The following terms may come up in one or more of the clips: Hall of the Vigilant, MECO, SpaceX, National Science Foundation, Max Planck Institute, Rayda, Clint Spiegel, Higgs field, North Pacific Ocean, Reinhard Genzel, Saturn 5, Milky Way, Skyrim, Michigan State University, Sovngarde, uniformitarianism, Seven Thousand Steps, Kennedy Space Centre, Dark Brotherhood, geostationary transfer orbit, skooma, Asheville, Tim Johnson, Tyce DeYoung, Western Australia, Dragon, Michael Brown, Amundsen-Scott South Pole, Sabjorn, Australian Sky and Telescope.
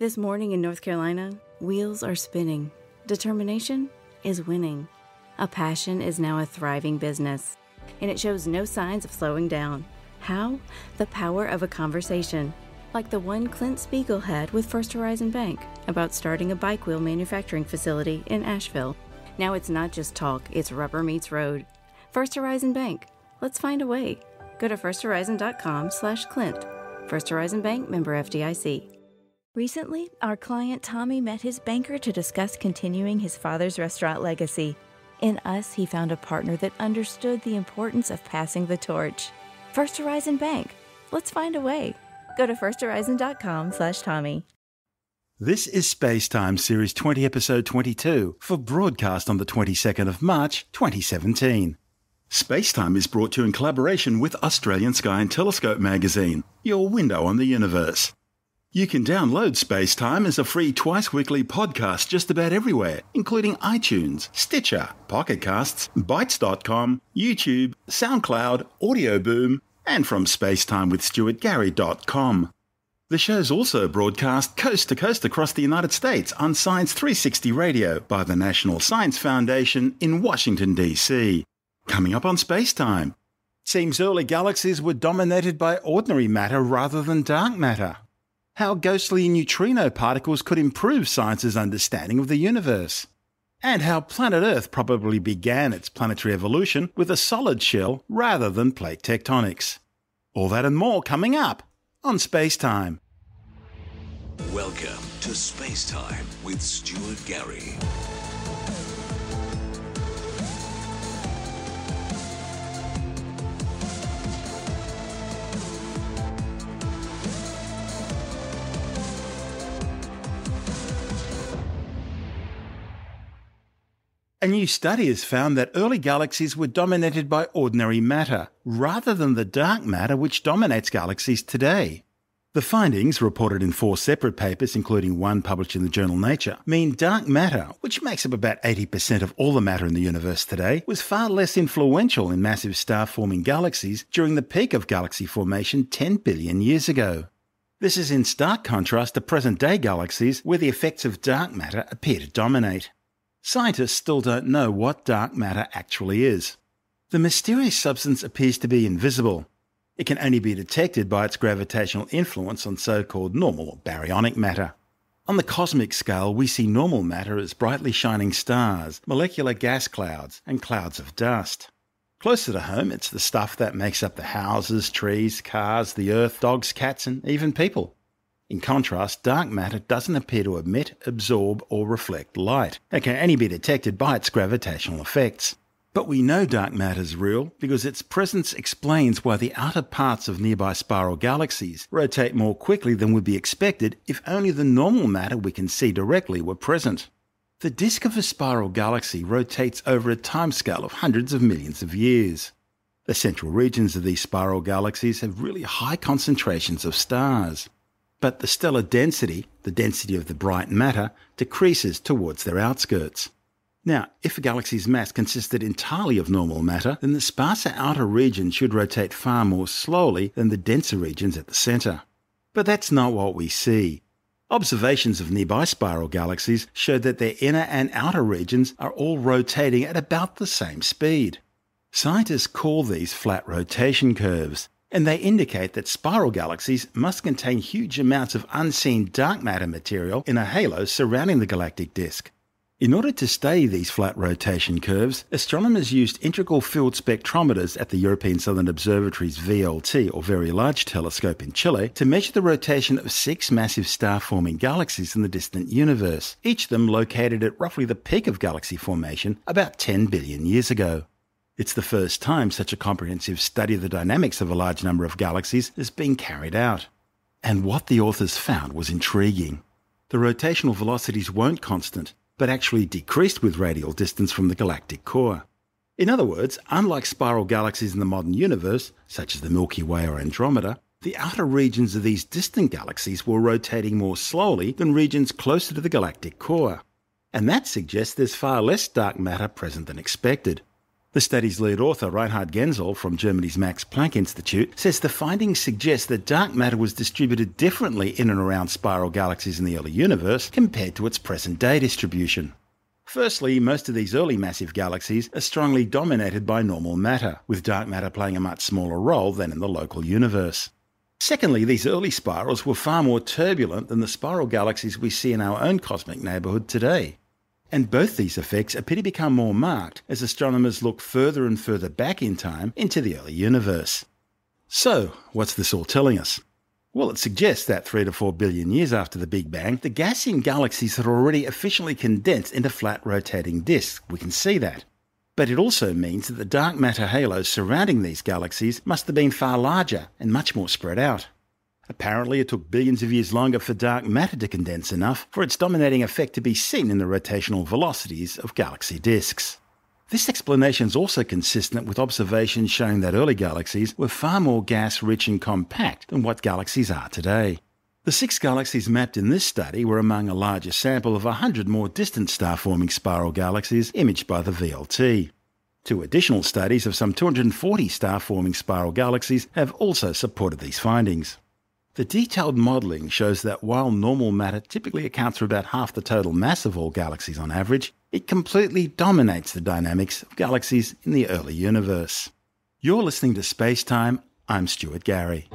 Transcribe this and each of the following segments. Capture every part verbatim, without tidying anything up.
This morning in North Carolina, wheels are spinning. Determination is winning. A passion is now a thriving business, and it shows no signs of slowing down. How? The power of a conversation, like the one Clint Spiegel had with First Horizon Bank about starting a bike wheel manufacturing facility in Asheville. Now it's not just talk, it's rubber meets road. First Horizon Bank, let's find a way. Go to first horizon dot com slash Clint. First Horizon Bank, member F D I C. Recently, our client Tommy met his banker to discuss continuing his father's restaurant legacy. In us, he found a partner that understood the importance of passing the torch. First Horizon Bank. Let's find a way. Go to first horizon dot com slash Tommy. This is Spacetime Series twenty, Episode twenty-two, for broadcast on the twenty-second of March, twenty seventeen. Spacetime is brought to you in collaboration with Australian Sky and Telescope magazine, your window on the universe. You can download Space Time as a free twice-weekly podcast just about everywhere, including iTunes, Stitcher, Pocket Casts, Bytes dot com, YouTube, SoundCloud, Audio Boom, and from space time with stuart gary dot com. The show's also broadcast coast-to-coast across the United States on Science three sixty Radio by the National Science Foundation in Washington, D C. Coming up on Space Time, seems early galaxies were dominated by ordinary matter rather than dark matter. How ghostly neutrino particles could improve science's understanding of the universe. And how planet Earth probably began its planetary evolution with a solid shell rather than plate tectonics. All that and more coming up on Space Time. Welcome to Space Time with Stuart Gary. A new study has found that early galaxies were dominated by ordinary matter, rather than the dark matter which dominates galaxies today. The findings, reported in four separate papers, including one published in the journal Nature, mean dark matter, which makes up about eighty percent of all the matter in the universe today, was far less influential in massive star-forming galaxies during the peak of galaxy formation ten billion years ago. This is in stark contrast to present-day galaxies, where the effects of dark matter appear to dominate. Scientists still don't know what dark matter actually is. The mysterious substance appears to be invisible. It can only be detected by its gravitational influence on so-called normal or baryonic matter. On the cosmic scale, we see normal matter as brightly shining stars, molecular gas clouds, and clouds of dust. Closer to home, it's the stuff that makes up the houses, trees, cars, the earth, dogs, cats, and even people. In contrast, dark matter doesn't appear to emit, absorb, or reflect light. It can only be detected by its gravitational effects. But we know dark matter's real because its presence explains why the outer parts of nearby spiral galaxies rotate more quickly than would be expected if only the normal matter we can see directly were present. The disk of a spiral galaxy rotates over a timescale of hundreds of millions of years. The central regions of these spiral galaxies have really high concentrations of stars. But the stellar density, the density of the bright matter, decreases towards their outskirts. Now, if a galaxy's mass consisted entirely of normal matter, then the sparser outer region should rotate far more slowly than the denser regions at the centre. But that's not what we see. Observations of nearby spiral galaxies showed that their inner and outer regions are all rotating at about the same speed. Scientists call these flat rotation curves, and they indicate that spiral galaxies must contain huge amounts of unseen dark matter material in a halo surrounding the galactic disk. In order to study these flat rotation curves, astronomers used integral field spectrometers at the European Southern Observatory's V L T, or Very Large Telescope in Chile, to measure the rotation of six massive star-forming galaxies in the distant universe, each of them located at roughly the peak of galaxy formation about ten billion years ago. It's the first time such a comprehensive study of the dynamics of a large number of galaxies is being carried out. And what the authors found was intriguing. The rotational velocities weren't constant, but actually decreased with radial distance from the galactic core. In other words, unlike spiral galaxies in the modern universe, such as the Milky Way or Andromeda, the outer regions of these distant galaxies were rotating more slowly than regions closer to the galactic core. And that suggests there's far less dark matter present than expected. The study's lead author, Reinhard Genzel from Germany's Max Planck Institute, says the findings suggest that dark matter was distributed differently in and around spiral galaxies in the early universe compared to its present-day distribution. Firstly, most of these early massive galaxies are strongly dominated by normal matter, with dark matter playing a much smaller role than in the local universe. Secondly, these early spirals were far more turbulent than the spiral galaxies we see in our own cosmic neighbourhood today. And both these effects appear to become more marked as astronomers look further and further back in time into the early universe. So, what's this all telling us? Well, it suggests that three to four billion years after the Big Bang, the gas in galaxies had already efficiently condensed into flat rotating disks. We can see that. But it also means that the dark matter halos surrounding these galaxies must have been far larger and much more spread out. Apparently, it took billions of years longer for dark matter to condense enough for its dominating effect to be seen in the rotational velocities of galaxy disks. This explanation is also consistent with observations showing that early galaxies were far more gas-rich and compact than what galaxies are today. The six galaxies mapped in this study were among a larger sample of one hundred more distant star-forming spiral galaxies imaged by the V L T. Two additional studies of some two hundred forty star-forming spiral galaxies have also supported these findings. The detailed modelling shows that while normal matter typically accounts for about half the total mass of all galaxies on average, it completely dominates the dynamics of galaxies in the early universe. You're listening to Space Time. I'm Stuart Gary.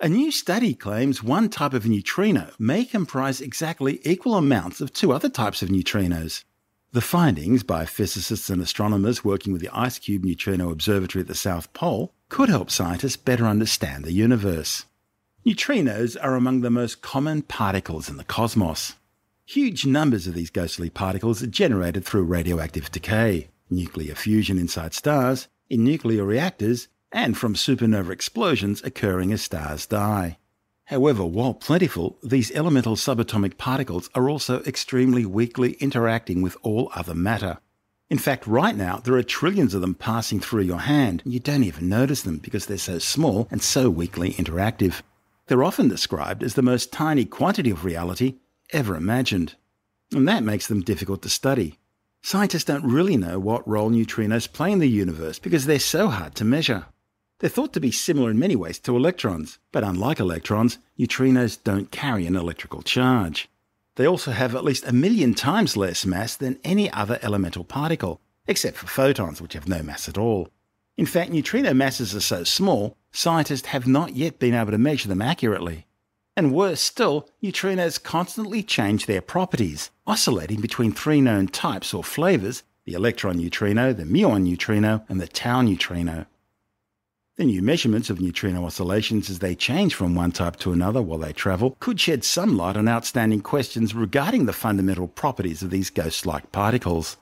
A new study claims one type of neutrino may comprise exactly equal amounts of two other types of neutrinos. The findings by physicists and astronomers working with the IceCube Neutrino Observatory at the South Pole could help scientists better understand the universe. Neutrinos are among the most common particles in the cosmos. Huge numbers of these ghostly particles are generated through radioactive decay, nuclear fusion inside stars, in nuclear reactors, and from supernova explosions occurring as stars die. However, while plentiful, these elemental subatomic particles are also extremely weakly interacting with all other matter. In fact, right now, there are trillions of them passing through your hand, and you don't even notice them because they're so small and so weakly interactive. They're often described as the most tiny quantity of reality ever imagined. And that makes them difficult to study. Scientists don't really know what role neutrinos play in the universe because they're so hard to measure. They're thought to be similar in many ways to electrons, but unlike electrons, neutrinos don't carry an electrical charge. They also have at least a million times less mass than any other elemental particle, except for photons, which have no mass at all. In fact, neutrino masses are so small, scientists have not yet been able to measure them accurately. And worse still, neutrinos constantly change their properties, oscillating between three known types or flavours: the electron neutrino, the muon neutrino, and the tau neutrino. The new measurements of neutrino oscillations as they change from one type to another while they travel could shed some light on outstanding questions regarding the fundamental properties of these ghost-like particles.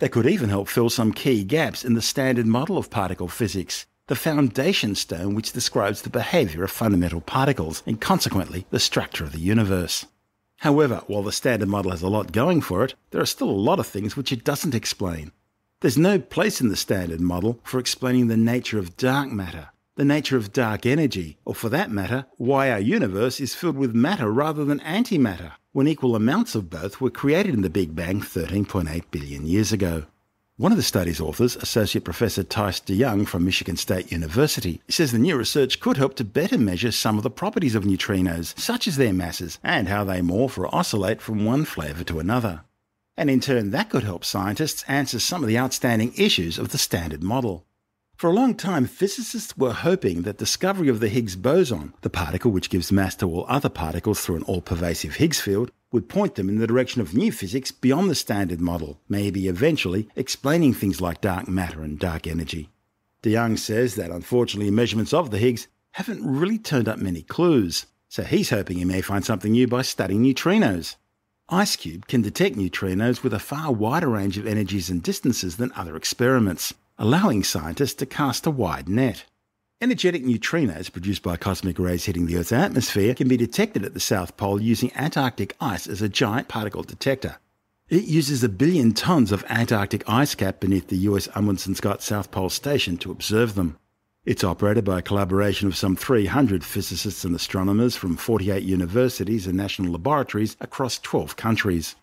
They could even help fill some key gaps in the Standard Model of particle physics, the foundation stone which describes the behaviour of fundamental particles and consequently the structure of the universe. However, while the Standard Model has a lot going for it, there are still a lot of things which it doesn't explain. There's no place in the Standard Model for explaining the nature of dark matter, the nature of dark energy, or for that matter, why our universe is filled with matter rather than antimatter, when equal amounts of both were created in the Big Bang thirteen point eight billion years ago. One of the study's authors, Associate Professor Tyce DeYoung from Michigan State University, says the new research could help to better measure some of the properties of neutrinos, such as their masses, and how they morph or oscillate from one flavour to another. And in turn, that could help scientists answer some of the outstanding issues of the Standard Model. For a long time, physicists were hoping that discovery of the Higgs boson, the particle which gives mass to all other particles through an all-pervasive Higgs field, would point them in the direction of new physics beyond the Standard Model, maybe eventually explaining things like dark matter and dark energy. DeYoung says that unfortunately measurements of the Higgs haven't really turned up many clues, so he's hoping he may find something new by studying neutrinos. IceCube can detect neutrinos with a far wider range of energies and distances than other experiments, allowing scientists to cast a wide net. Energetic neutrinos produced by cosmic rays hitting the Earth's atmosphere can be detected at the South Pole using Antarctic ice as a giant particle detector. It uses a billion tonnes of Antarctic ice cap beneath the U S Amundsen-Scott South Pole station to observe them. It's operated by a collaboration of some three hundred physicists and astronomers from forty-eight universities and national laboratories across twelve countries.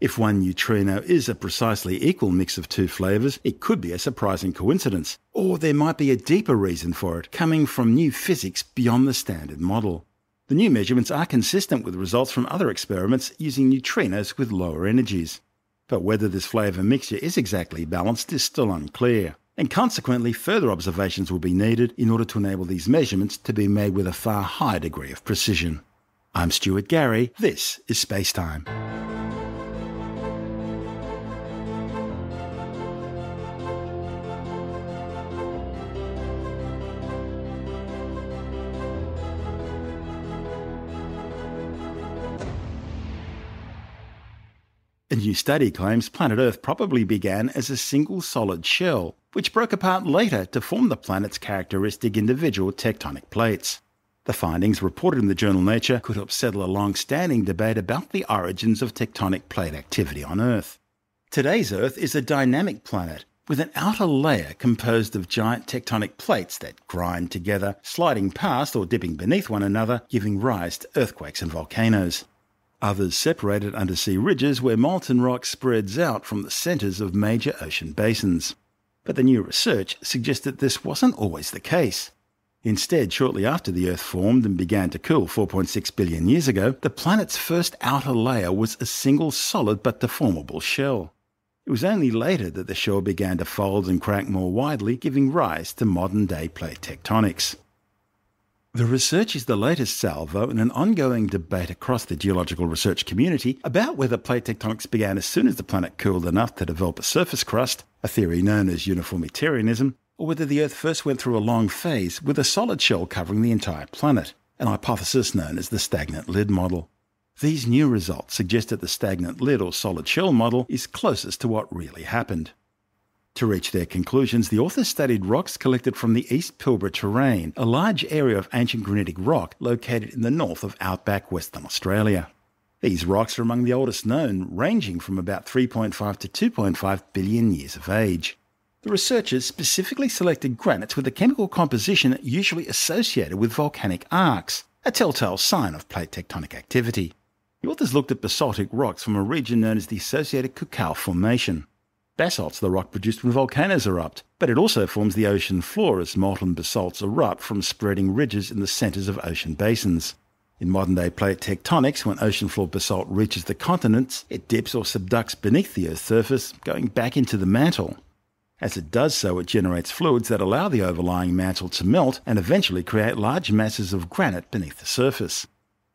If one neutrino is a precisely equal mix of two flavours, it could be a surprising coincidence, or there might be a deeper reason for it, coming from new physics beyond the Standard Model. The new measurements are consistent with results from other experiments using neutrinos with lower energies. But whether this flavour mixture is exactly balanced is still unclear, and consequently further observations will be needed in order to enable these measurements to be made with a far higher degree of precision. I'm Stuart Gary, this is Spacetime. A new study claims planet Earth probably began as a single solid shell, which broke apart later to form the planet's characteristic individual tectonic plates. The findings, reported in the journal Nature, could help settle a long-standing debate about the origins of tectonic plate activity on Earth. Today's Earth is a dynamic planet, with an outer layer composed of giant tectonic plates that grind together, sliding past or dipping beneath one another, giving rise to earthquakes and volcanoes. Others separated undersea ridges where molten rock spreads out from the centres of major ocean basins. But the new research suggests that this wasn't always the case. Instead, shortly after the Earth formed and began to cool four point six billion years ago, the planet's first outer layer was a single solid but deformable shell. It was only later that the shell began to fold and crack more widely, giving rise to modern-day plate tectonics. The research is the latest salvo in an ongoing debate across the geological research community about whether plate tectonics began as soon as the planet cooled enough to develop a surface crust, a theory known as uniformitarianism, or whether the Earth first went through a long phase with a solid shell covering the entire planet, an hypothesis known as the stagnant lid model. These new results suggest that the stagnant lid or solid shell model is closest to what really happened. To reach their conclusions, the authors studied rocks collected from the East Pilbara Terrain, a large area of ancient granitic rock located in the north of outback Western Australia. These rocks are among the oldest known, ranging from about three point five to two point five billion years of age. The researchers specifically selected granites with a chemical composition usually associated with volcanic arcs, a telltale sign of plate tectonic activity. The authors looked at basaltic rocks from a region known as the associated Coucal Formation. Basalt's the rock produced when volcanoes erupt, but it also forms the ocean floor as molten basalts erupt from spreading ridges in the centres of ocean basins. In modern-day plate tectonics, when ocean floor basalt reaches the continents, it dips or subducts beneath the Earth's surface, going back into the mantle. As it does so, it generates fluids that allow the overlying mantle to melt and eventually create large masses of granite beneath the surface.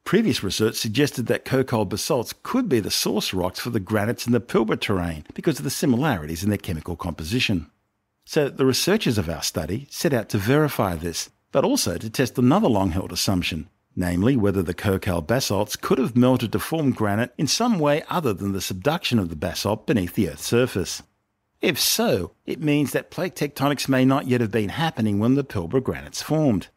Previous research suggested that Coucal basalts could be the source rocks for the granites in the Pilbara Terrain because of the similarities in their chemical composition. So the researchers of our study set out to verify this, but also to test another long-held assumption, namely whether the Coucal basalts could have melted to form granite in some way other than the subduction of the basalt beneath the Earth's surface. If so, it means that plate tectonics may not yet have been happening when the Pilbara granites formed.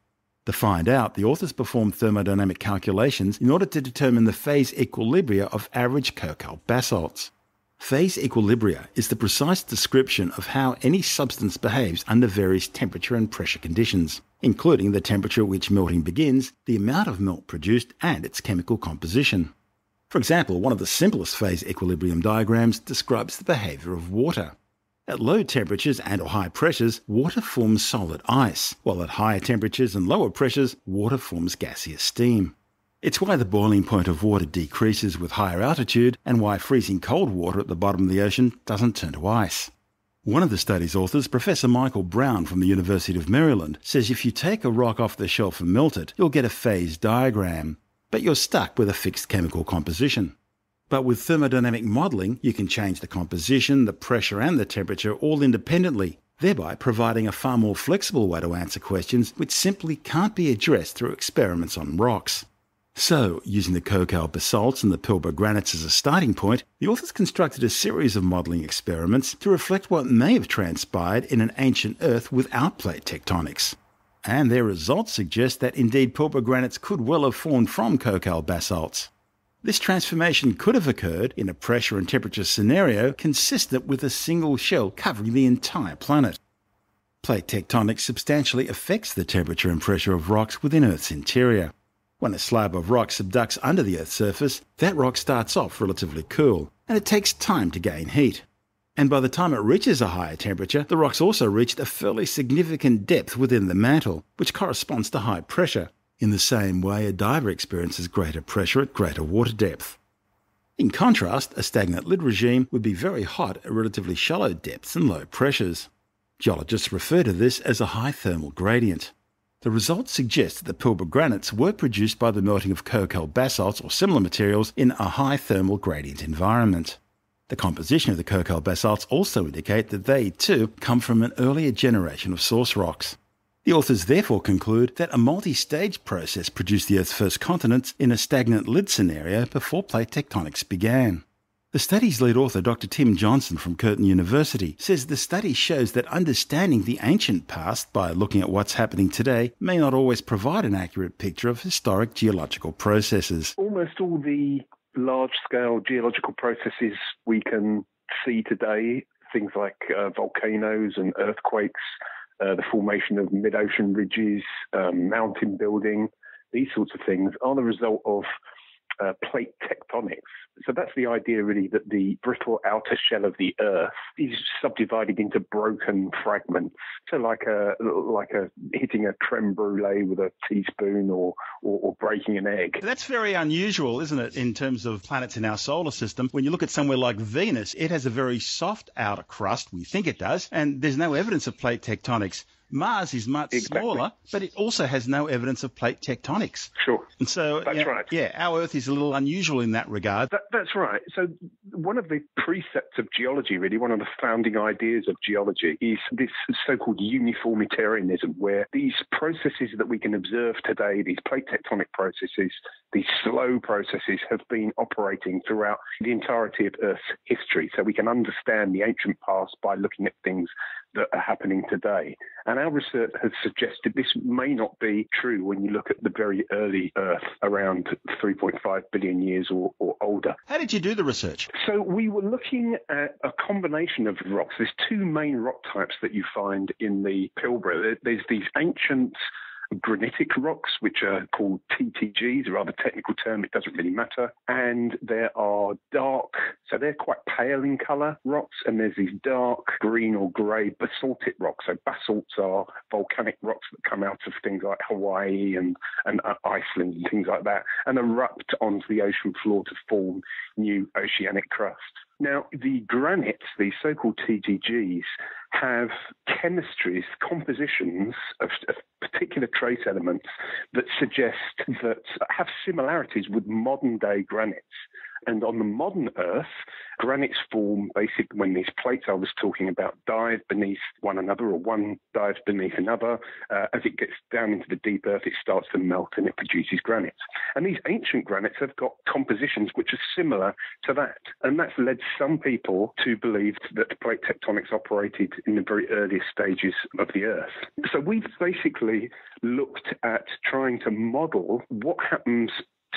To find out, the authors performed thermodynamic calculations in order to determine the phase equilibria of average Coucal basalts. Phase equilibria is the precise description of how any substance behaves under various temperature and pressure conditions, including the temperature at which melting begins, the amount of melt produced, and its chemical composition. For example, one of the simplest phase equilibrium diagrams describes the behavior of water. At low temperatures and or high pressures, water forms solid ice, while at higher temperatures and lower pressures, water forms gaseous steam. It's why the boiling point of water decreases with higher altitude and why freezing cold water at the bottom of the ocean doesn't turn to ice. One of the study's authors, Professor Michael Brown from the University of Maryland, says if you take a rock off the shelf and melt it, you'll get a phase diagram, but you're stuck with a fixed chemical composition. But with thermodynamic modelling, you can change the composition, the pressure and the temperature all independently, thereby providing a far more flexible way to answer questions which simply can't be addressed through experiments on rocks. So, using the Coucal basalts and the Pilbara granites as a starting point, the authors constructed a series of modelling experiments to reflect what may have transpired in an ancient Earth without plate tectonics. And their results suggest that indeed Pilbara granites could well have formed from Coucal basalts. This transformation could have occurred in a pressure and temperature scenario consistent with a single shell covering the entire planet. Plate tectonics substantially affects the temperature and pressure of rocks within Earth's interior. When a slab of rock subducts under the Earth's surface, that rock starts off relatively cool, and it takes time to gain heat. And by the time it reaches a higher temperature, the rock's also reached a fairly significant depth within the mantle, which corresponds to high pressure. In the same way, a diver experiences greater pressure at greater water depth. In contrast, a stagnant lid regime would be very hot at relatively shallow depths and low pressures. Geologists refer to this as a high thermal gradient. The results suggest that the Pilbara granites were produced by the melting of cocal basalts or similar materials in a high thermal gradient environment. The composition of the cocal basalts also indicate that they, too, come from an earlier generation of source rocks. The authors therefore conclude that a multi-stage process produced the Earth's first continents in a stagnant lid scenario before plate tectonics began. The study's lead author, Doctor Tim Johnson from Curtin University, says the study shows that understanding the ancient past by looking at what's happening today may not always provide an accurate picture of historic geological processes. Almost all the large-scale geological processes we can see today, things like uh, volcanoes and earthquakes, uh, the formation of mid-ocean ridges, um, mountain building, these sorts of things, are the result of Uh, plate tectonics. So that's the idea, really, that the brittle outer shell of the Earth is subdivided into broken fragments. So like a like a hitting a creme brulee with a teaspoon, or, or or breaking an egg. That's very unusual, isn't it, in terms of planets in our solar system? When you look at somewhere like Venus, it has a very soft outer crust. We think it does, and there's no evidence of plate tectonics. Mars is much exactly. smaller, but it also has no evidence of plate tectonics. Sure. And so, that's you know, right. Yeah, our Earth is a little unusual in that regard. That, that's right. So one of the precepts of geology, really, one of the founding ideas of geology, is this so-called uniformitarianism, where these processes that we can observe today, these plate tectonic processes, these slow processes, have been operating throughout the entirety of Earth's history. So we can understand the ancient past by looking at things that are happening today. And our research has suggested this may not be true when you look at the very early Earth, around three point five billion years or, or older. How did you do the research? So we were looking at a combination of rocks. There's two main rock types that you find in the Pilbara. There's these ancient granitic rocks, which are called T T Gs, a rather technical term, it doesn't really matter. And there are dark, so they're quite pale in colour, rocks, and there's these dark green or grey basaltic rocks. So basalts are volcanic rocks that come out of things like Hawaii and, and uh, Iceland and things like that, and erupt onto the ocean floor to form new oceanic crust. Now, the granites, the so-called T T Gs, have chemistries, compositions of, of particular trace elements that suggest that have similarities with modern-day granites. And on the modern Earth, granites form basically when these plates I was talking about dive beneath one another, or one dives beneath another. Uh, as it gets down into the deep Earth, it starts to melt and it produces granites. And these ancient granites have got compositions which are similar to that. And that's led some people to believe that plate tectonics operated in the very earliest stages of the Earth. So we've basically looked at trying to model what happens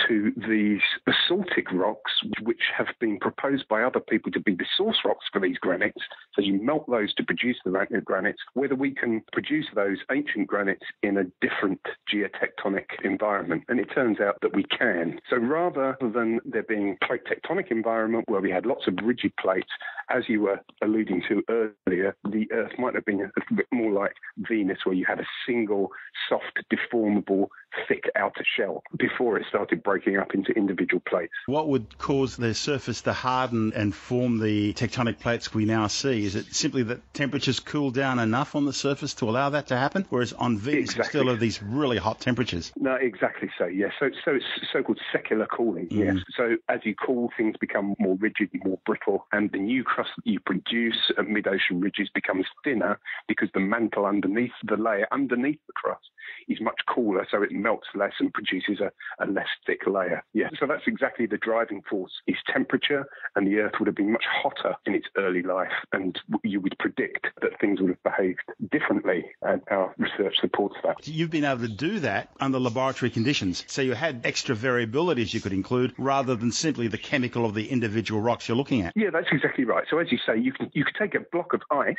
to these basaltic rocks, which have been proposed by other people to be the source rocks for these granites. So you melt those to produce the granites, whether we can produce those ancient granites in a different geotectonic environment. And it turns out that we can. So rather than there being plate tectonic environment where we had lots of rigid plates, as you were alluding to earlier, the Earth might have been a bit more like Venus, where you had a single, soft, deformable, thick outer shell before it started breaking up into individual plates. What would cause the surface to harden and form the tectonic plates we now see? Is it simply that temperatures cool down enough on the surface to allow that to happen? Whereas on Venus, exactly. Still have these really hot temperatures. No, exactly so, yes. Yeah. So, so it's so-called secular cooling, mm. yes. So as you cool, things become more rigid, more brittle, and the new crust that you produce at mid-ocean ridges becomes thinner because the mantle underneath the layer, underneath the crust, is much cooler, so it melts less and produces a, a less thick thicker layer. Yeah. So that's exactly the driving force, is temperature, and the Earth would have been much hotter in its early life, and you would predict that things would have behaved differently, and our research supports that. You've been able to do that under laboratory conditions, so you had extra variabilities you could include rather than simply the chemical of the individual rocks you're looking at. Yeah, that's exactly right. So as you say, you can you can take a block of ice,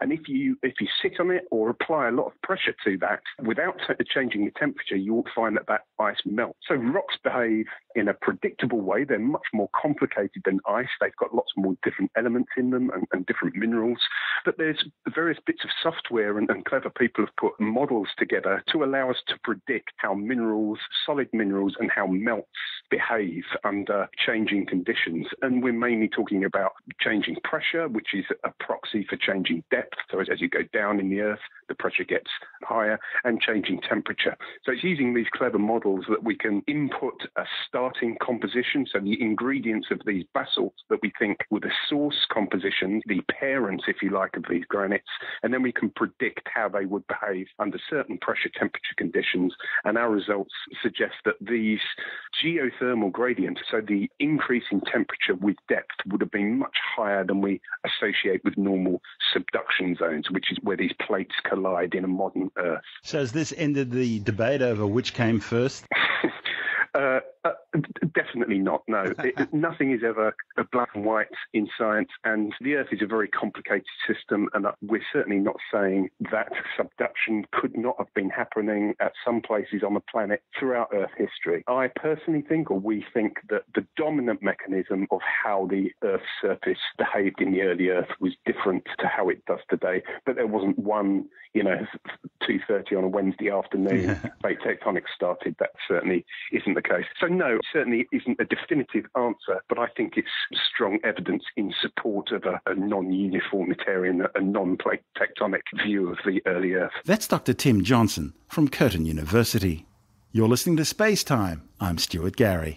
and if you if you sit on it or apply a lot of pressure to that without t- changing the temperature, you will find that that ice melts. So rocks behave in a predictable way. They're much more complicated than ice. They've got lots more different elements in them and, and different minerals. But there's various bits of software, and, and clever people have put models together to allow us to predict how minerals, solid minerals, and how melts behave under changing conditions. And we're mainly talking about changing pressure, which is a proxy for changing depth. So as you go down in the Earth, the pressure gets higher, and changing temperature. So it's using these clever models that we can input a starting composition, so the ingredients of these basalts that we think were the source composition, the parents, if you like, of these granites, and then we can predict how they would behave under certain pressure temperature conditions. And our results suggest that these geothermal gradients, so the increase in temperature with depth, would have been much higher than we associate with normal subduction zones, which is where these plates collide in a modern Earth. So has this ended the debate over which came first? uh, uh, definitely not, no. it, nothing is ever black and white in science, and the Earth is a very complicated system, and we're certainly not saying that subduction could not have been happening at some places on the planet throughout Earth history. I personally think, or we think, that the dominant mechanism of how the Earth's surface behaved in the early Earth was different to how it does today, but there wasn't one, you know, two thirty on a Wednesday afternoon, plate tectonics started. That certainly isn't the case. So no, it certainly isn't a definitive answer, but I think it's strong evidence in support of a, a non-uniformitarian, a non-plate tectonic view of the early Earth. That's Doctor Tim Johnson from Curtin University. You're listening to Space Time. I'm Stuart Gary.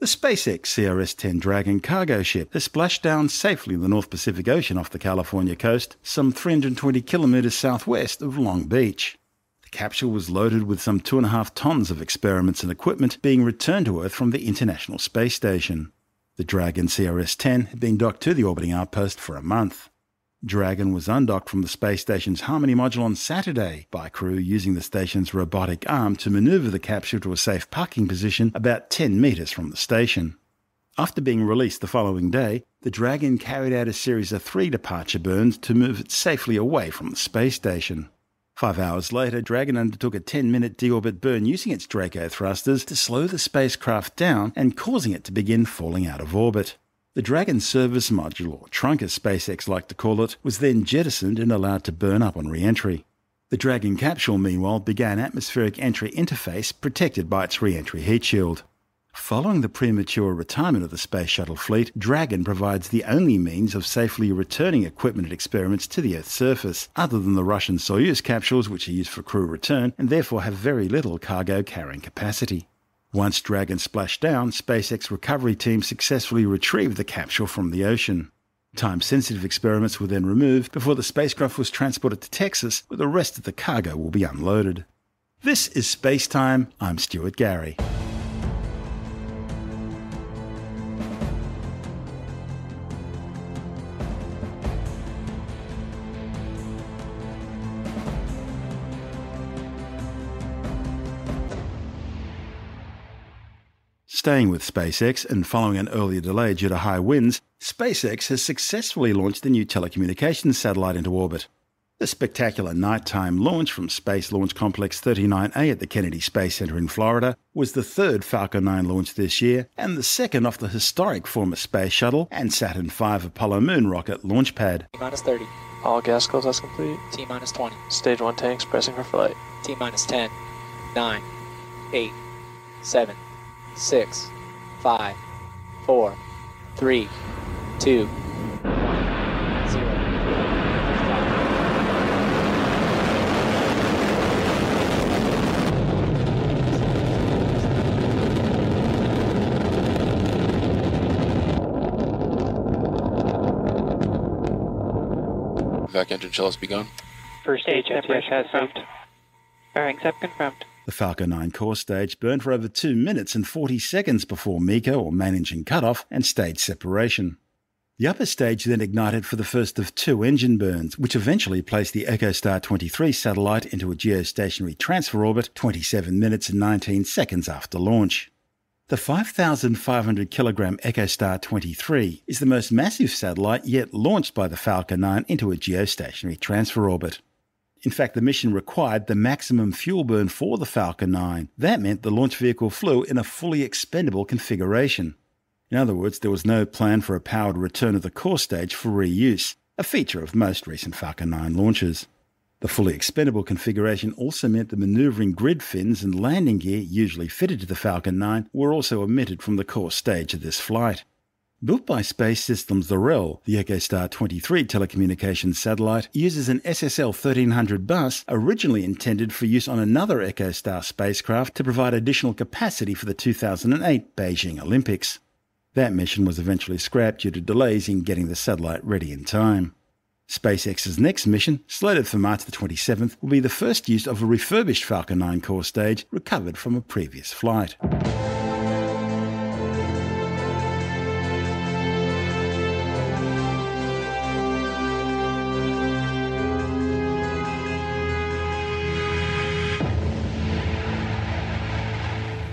The SpaceX C R S ten Dragon cargo ship has splashed down safely in the North Pacific Ocean off the California coast, some three hundred twenty kilometres southwest of Long Beach. The capsule was loaded with some two and a half tons of experiments and equipment being returned to Earth from the International Space Station. The Dragon C R S ten had been docked to the orbiting outpost for a month. Dragon was undocked from the space station's Harmony module on Saturday by crew using the station's robotic arm to maneuver the capsule to a safe parking position about ten metres from the station. After being released the following day, the Dragon carried out a series of three departure burns to move it safely away from the space station. Five hours later, Dragon undertook a ten-minute deorbit burn using its Draco thrusters to slow the spacecraft down and causing it to begin falling out of orbit. The Dragon service module, or trunk as SpaceX like to call it, was then jettisoned and allowed to burn up on re-entry. The Dragon capsule, meanwhile, began atmospheric entry interface protected by its re-entry heat shield. Following the premature retirement of the Space Shuttle fleet, Dragon provides the only means of safely returning equipment and experiments to the Earth's surface, other than the Russian Soyuz capsules, which are used for crew return, and therefore have very little cargo carrying capacity. Once Dragon splashed down, SpaceX recovery team successfully retrieved the capsule from the ocean. Time-sensitive experiments were then removed before the spacecraft was transported to Texas, where the rest of the cargo will be unloaded. This is Space Time. I'm Stuart Gary. Staying with SpaceX and following an earlier delay due to high winds, SpaceX has successfully launched the new telecommunications satellite into orbit. The spectacular nighttime launch from Space Launch Complex thirty-nine A at the Kennedy Space Center in Florida was the third Falcon nine launch this year and the second off the historic former Space Shuttle and Saturn five Apollo moon rocket launch pad. T minus thirty. All gas close complete. T minus twenty. Stage one tanks pressing for flight. T minus ten. nine. eight. seven. Six, five, four, three, two, one, zero. Jetpack engine shell has begun. First stage separation has confirmed. Bearings have confirmed. The Falcon nine core stage burned for over two minutes and forty seconds before MECO, or main engine cutoff, and stage separation. The upper stage then ignited for the first of two engine burns, which eventually placed the EchoStar twenty-three satellite into a geostationary transfer orbit twenty-seven minutes and nineteen seconds after launch. The five thousand five hundred kilogram EchoStar twenty-three is the most massive satellite yet launched by the Falcon nine into a geostationary transfer orbit. In fact, the mission required the maximum fuel burn for the Falcon nine. That meant the launch vehicle flew in a fully expendable configuration. In other words, there was no plan for a powered return of the core stage for reuse, a feature of most recent Falcon nine launches. The fully expendable configuration also meant the maneuvering grid fins and landing gear usually fitted to the Falcon nine were also omitted from the core stage of this flight. Built by Space Systems L R E L, the EchoStar twenty-three telecommunications satellite uses an S S L thirteen hundred bus originally intended for use on another EchoStar spacecraft to provide additional capacity for the two thousand eight Beijing Olympics. That mission was eventually scrapped due to delays in getting the satellite ready in time. SpaceX's next mission, slated for March the twenty-seventh, will be the first use of a refurbished Falcon nine core stage recovered from a previous flight.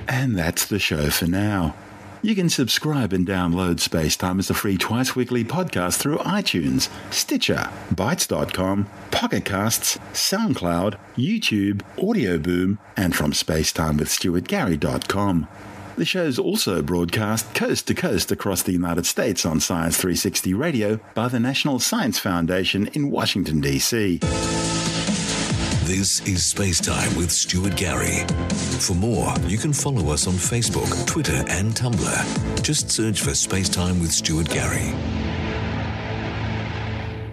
And that's the show for now. You can subscribe and download Spacetime as a free twice-weekly podcast through iTunes, Stitcher, Bytes dot com, Pocket Casts, SoundCloud, YouTube, Audioboom, and from Spacetime with Stuart Gary dot com. The show's also broadcast coast to coast across the United States on Science three sixty Radio by the National Science Foundation in Washington, D C This is Spacetime with Stuart Gary. For more, you can follow us on Facebook, Twitter, and Tumblr. Just search for Spacetime with Stuart Gary.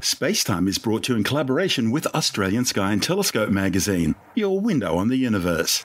Spacetime is brought to you in collaboration with Australian Sky and Telescope magazine, your window on the universe.